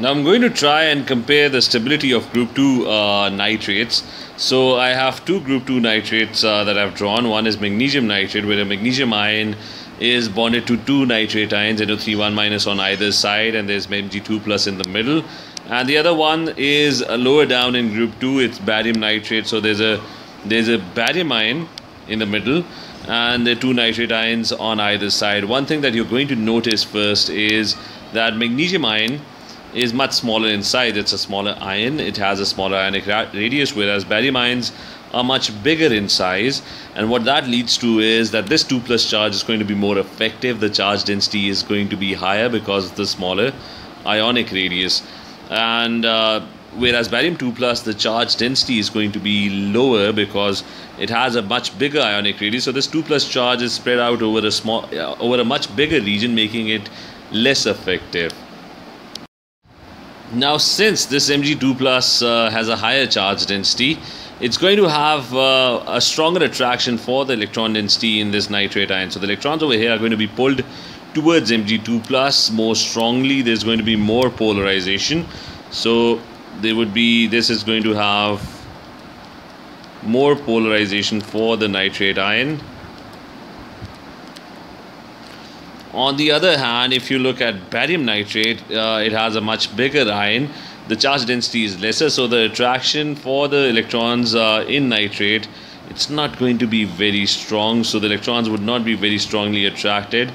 Now I'm going to try and compare the stability of group 2 nitrates. So I have two group 2 nitrates that I've drawn. One is magnesium nitrate, where a magnesium ion is bonded to two nitrate ions, NO3(1-) on either side, and there's Mg2+ in the middle. And the other one is lower down in group 2, it's barium nitrate. So there's a barium ion in the middle, and there are two nitrate ions on either side. One thing that you're going to notice first is that magnesium ion is much smaller in size. It's a smaller ion, it has a smaller ionic radius, whereas barium ions are much bigger in size. And what that leads to is that this 2+ charge is going to be more effective. The charge density is going to be higher because of the smaller ionic radius, and whereas barium 2+, the charge density is going to be lower because it has a much bigger ionic radius. So this 2+ charge is spread out over a much bigger region, making it less effective. Now, since this Mg2+ has a higher charge density, it's going to have a stronger attraction for the electron density in this nitrate ion. So the electrons over here are going to be pulled towards Mg2+ more strongly. There's going to be more polarization. So this is going to have more polarization for the nitrate ion. On the other hand, if you look at barium nitrate, it has a much bigger ion. The charge density is lesser, so the attraction for the electrons in nitrate, it's not going to be very strong. So the electrons would not be very strongly attracted,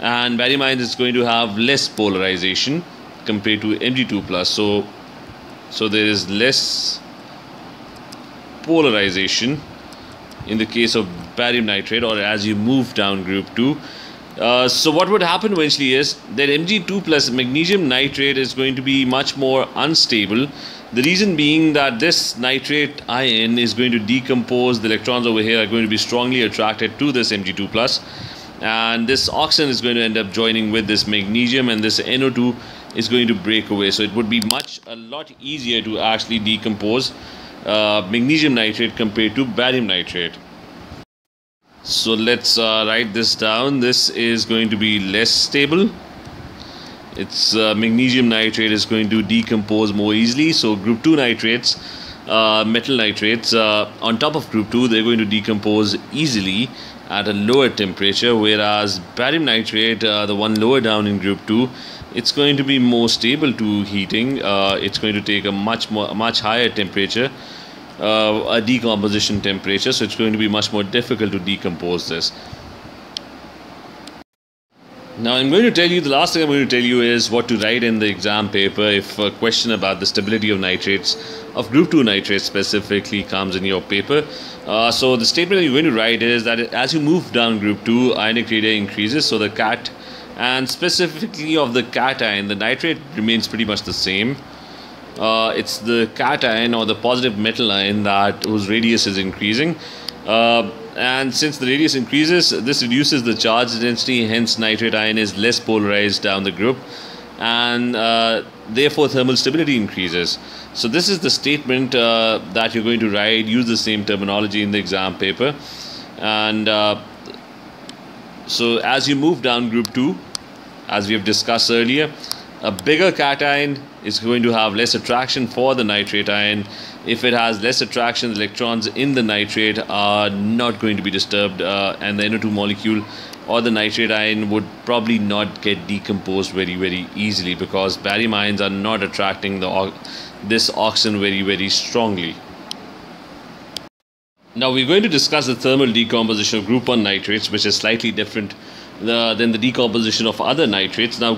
and barium ions is going to have less polarization compared to Mg2+. So there is less polarization in the case of barium nitrate, or as you move down group 2. So what would happen eventually is that Mg2+ magnesium nitrate is going to be much more unstable. The reason being that this nitrate ion is going to decompose. The electrons over here are going to be strongly attracted to this Mg2+, and this oxygen is going to end up joining with this magnesium, and this NO2 is going to break away. So it would be a lot easier to actually decompose magnesium nitrate compared to barium nitrate. So let's write this down. This is going to be less stable. It's magnesium nitrate is going to decompose more easily. So group 2 nitrates, metal nitrates, on top of group 2, they're going to decompose easily at a lower temperature, whereas barium nitrate, the one lower down in group 2, it's going to be more stable to heating. It's going to take a much higher temperature, a decomposition temperature, so it's going to be much more difficult to decompose this. Now I'm going to tell you, the last thing I'm going to tell you is what to write in the exam paper if a question about the stability of nitrates, of group 2 nitrates specifically, comes in your paper. So the statement that you're going to write is that as you move down group 2, ionic radius increases, so the cat, and specifically of the cation, the nitrate remains pretty much the same. It's the cation or the positive metal ion whose radius is increasing, and since the radius increases, this reduces the charge density, hence nitrate ion is less polarized down the group, and therefore thermal stability increases. So this is the statement that you're going to write. Use the same terminology in the exam paper. And so as you move down group 2, as we have discussed earlier, a bigger cation is going to have less attraction for the nitrate ion. If it has less attraction, the electrons in the nitrate are not going to be disturbed, and the NO2 molecule or the nitrate ion would probably not get decomposed very, very easily, because barium ions are not attracting this oxygen very, very strongly. Now we're going to discuss the thermal decomposition of group 1 nitrates, which is slightly different than the decomposition of other nitrates. Now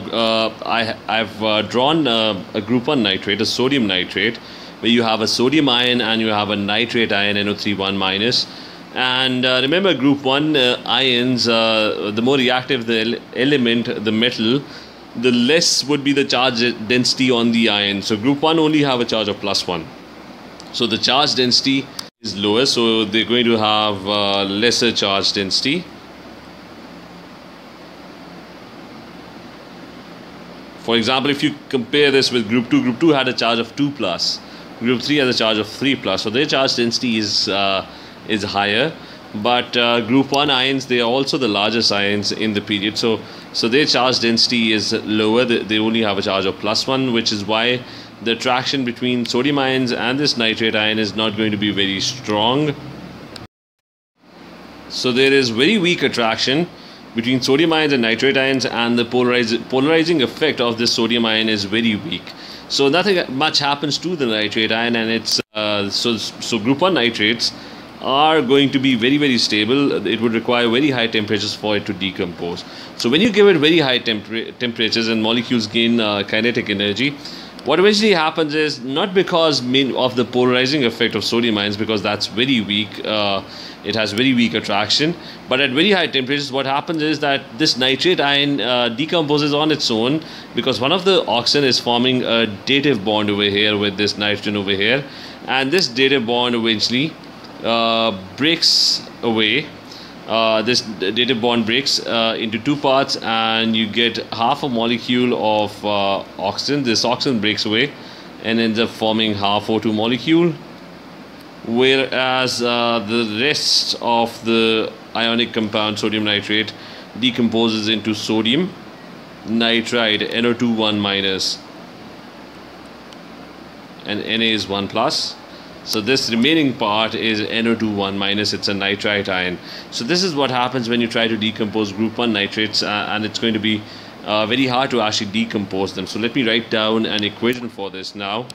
I've drawn a group 1 nitrate, a sodium nitrate, where you have a sodium ion and you have a nitrate ion, NO3(1-), and remember, group 1 ions, the more reactive the element, the metal, the less would be the charge density on the ion. So group 1 only have a charge of +1, so the charge density is lower, so they're going to have lesser charge density. For example, if you compare this with group 2, group 2 had a charge of 2+, group 3 has a charge of 3+, so their charge density is higher. but group 1 ions, they are also the largest ions in the period, so their charge density is lower. They only have a charge of +1, which is why the attraction between sodium ions and this nitrate ion is not going to be very strong. So there is very weak attraction between sodium ions and nitrate ions, and the polarizing effect of this sodium ion is very weak. So nothing much happens to the nitrate ion, and it's so group 1 nitrates are going to be very, very stable. It would require very high temperatures for it to decompose. So when you give it very high temperatures and molecules gain kinetic energy, what eventually happens is, not because of the polarizing effect of sodium ions, because that's very weak, it has very weak attraction, but at very high temperatures what happens is that this nitrate ion decomposes on its own, because one of the oxygen is forming a dative bond over here with this nitrogen over here, and this dative bond eventually breaks away. This dative bond breaks into two parts, and you get half a molecule of oxygen. This oxygen breaks away and ends up forming half O2 molecule, whereas the rest of the ionic compound sodium nitrate decomposes into sodium nitride, NO2 1- and Na is 1+. So this remaining part is NO2 1-, it's a nitrite ion. So this is what happens when you try to decompose group 1 nitrates, and it's going to be very hard to actually decompose them. So let me write down an equation for this now.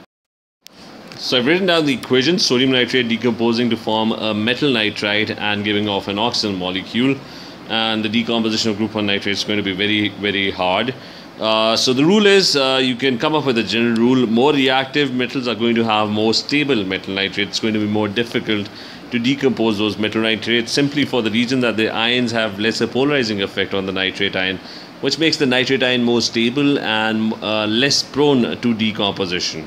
So I've written down the equation: sodium nitrate decomposing to form a metal nitrite and giving off an oxygen molecule, and the decomposition of group 1 nitrate is going to be very, very hard. So the rule is, you can come up with a general rule: more reactive metals are going to have more stable metal nitrates. It's going to be more difficult to decompose those metal nitrates, simply for the reason that the ions have lesser polarizing effect on the nitrate ion, which makes the nitrate ion more stable and less prone to decomposition.